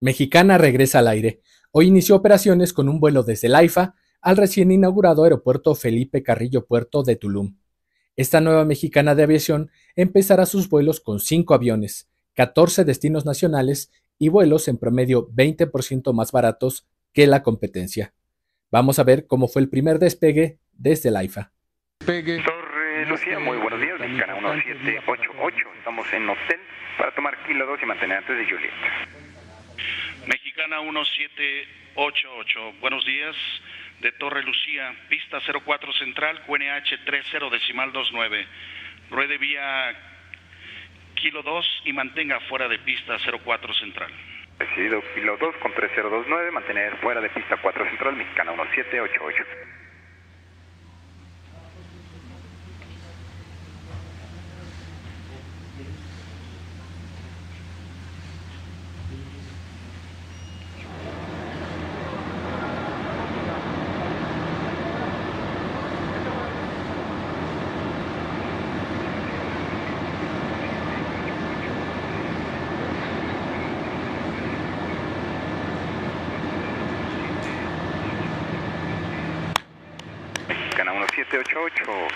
Mexicana regresa al aire. Hoy inició operaciones con un vuelo desde el AIFA al recién inaugurado aeropuerto Felipe Carrillo Puerto de Tulum. Esta nueva Mexicana de Aviación empezará sus vuelos con 5 aviones, 14 destinos nacionales y vuelos en promedio 20% más baratos que la competencia. Vamos a ver cómo fue el primer despegue desde el AIFA. Torre Lucía, muy buenos días, Mexicana 1788. Estamos en hotel para tomar kilo 2 y mantener antes de Juliet. Mexicana 1788, buenos días, de Torre Lucía, pista 04 central, QNH 30.29. Ruede vía kilo 2 y mantenga fuera de pista 04 central. Recibido kilo 2 con 30.29, mantener fuera de pista 4 central, Mexicana 1788.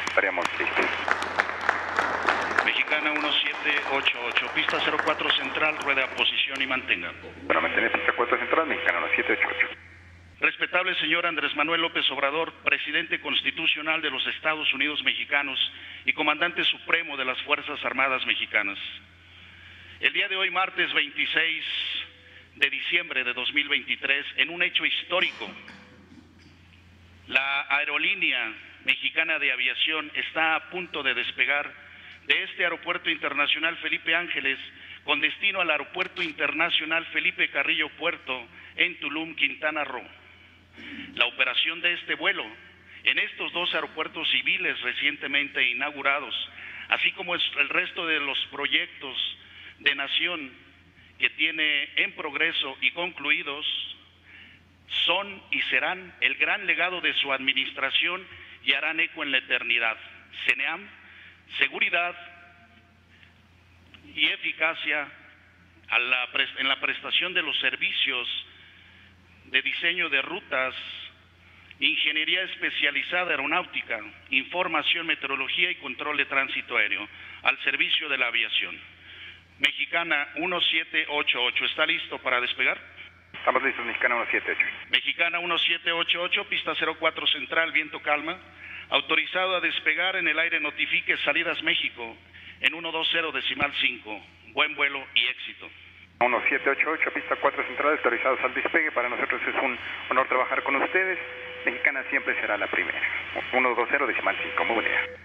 Estaríamos listos. Mexicana 1788, pista 04 central, rueda a posición y mantenga. Para mantener pista 4 central, Mexicana 1788. Respetable señor Andrés Manuel López Obrador, presidente constitucional de los Estados Unidos Mexicanos y comandante supremo de las Fuerzas Armadas Mexicanas. El día de hoy, martes 26 de diciembre de 2023, en un hecho histórico, la aerolínea Mexicana de Aviación está a punto de despegar de este aeropuerto internacional Felipe Ángeles con destino al aeropuerto internacional Felipe Carrillo Puerto en Tulum, Quintana Roo. La operación de este vuelo en estos dos aeropuertos civiles recientemente inaugurados, así como el resto de los proyectos de nación que tiene en progreso y concluidos, son y serán el gran legado de su administración y harán eco en la eternidad. CENEAM, seguridad y eficacia en la prestación de los servicios de diseño de rutas, ingeniería especializada aeronáutica, información, meteorología y control de tránsito aéreo al servicio de la aviación. Mexicana 1788, ¿está listo para despegar? Estamos listos, Mexicana 1788. Mexicana 1788, pista 04 central, viento calma. Autorizado a despegar en el aire, notifique salidas México en 120.5. Buen vuelo y éxito. 1788, pista 4 central, autorizados al despegue. Para nosotros es un honor trabajar con ustedes. Mexicana siempre será la primera. 120.5, muy buen día.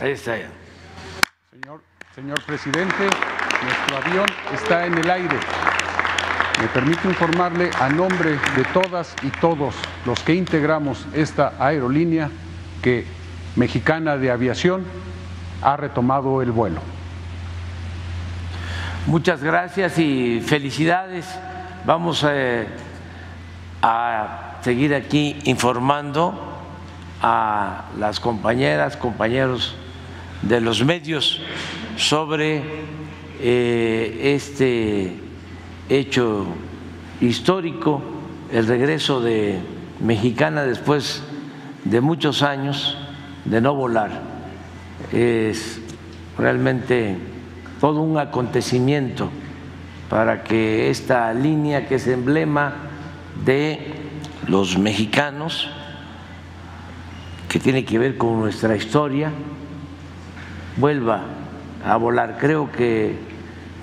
Ahí está ya. Señor presidente, nuestro avión está en el aire. Me permito informarle a nombre de todas y todos los que integramos esta aerolínea que Mexicana de Aviación ha retomado el vuelo. Muchas gracias y felicidades. Vamos a seguir aquí informando a las compañeras, compañeros de los medios sobre este hecho histórico, el regreso de Mexicana después de muchos años de no volar. Es realmente todo un acontecimiento para que esta línea, que es emblema de los mexicanos, que tiene que ver con nuestra historia, vuelva a volar. Creo que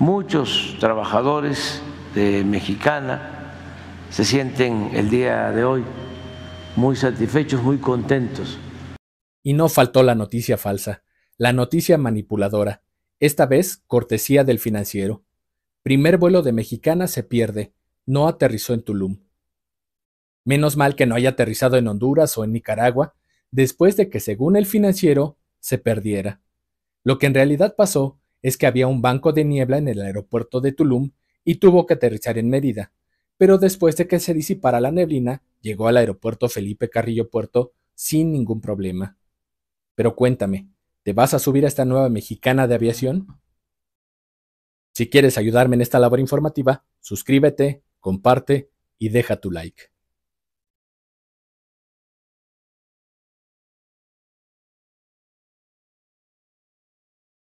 muchos trabajadores de Mexicana se sienten el día de hoy muy satisfechos, muy contentos. Y no faltó la noticia falsa, la noticia manipuladora, esta vez cortesía del Financiero. Primer vuelo de Mexicana se pierde, no aterrizó en Tulum. Menos mal que no haya aterrizado en Honduras o en Nicaragua, después de que, según el Financiero, se perdiera. Lo que en realidad pasó es que había un banco de niebla en el aeropuerto de Tulum y tuvo que aterrizar en Mérida, pero después de que se disipara la neblina, llegó al aeropuerto Felipe Carrillo Puerto sin ningún problema. Pero cuéntame, ¿te vas a subir a esta nueva Mexicana de Aviación? Si quieres ayudarme en esta labor informativa, suscríbete, comparte y deja tu like.